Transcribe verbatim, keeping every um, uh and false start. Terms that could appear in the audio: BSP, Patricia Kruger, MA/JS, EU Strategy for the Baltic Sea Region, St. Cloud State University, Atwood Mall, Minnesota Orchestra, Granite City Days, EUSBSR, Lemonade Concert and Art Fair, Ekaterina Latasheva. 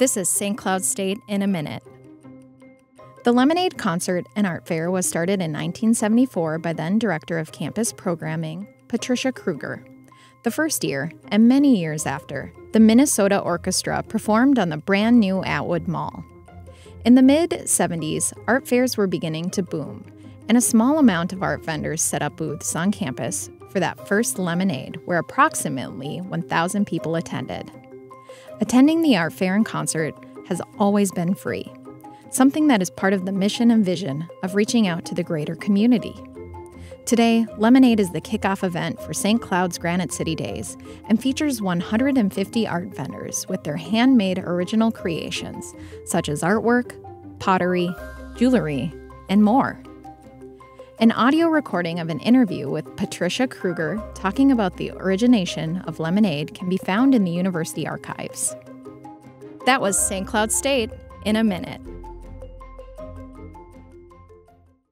This is Saint Cloud State in a Minute. The Lemonade Concert and Art Fair was started in nineteen seventy-four by then-Director of Campus Programming, Patricia Kruger. The first year, and many years after, the Minnesota Orchestra performed on the brand-new Atwood Mall. In the mid seventies, art fairs were beginning to boom, and a small amount of art vendors set up booths on campus for that first Lemonade, where approximately one thousand people attended. Attending the art fair and concert has always been free, something that is part of the mission and vision of reaching out to the greater community. Today, Lemonade is the kickoff event for Saint Cloud's Granite City Days and features one hundred fifty art vendors with their handmade original creations, such as artwork, pottery, jewelry, and more. An audio recording of an interview with Patricia Kruger talking about the origination of Lemonade can be found in the university archives. That was Saint Cloud State in a Minute.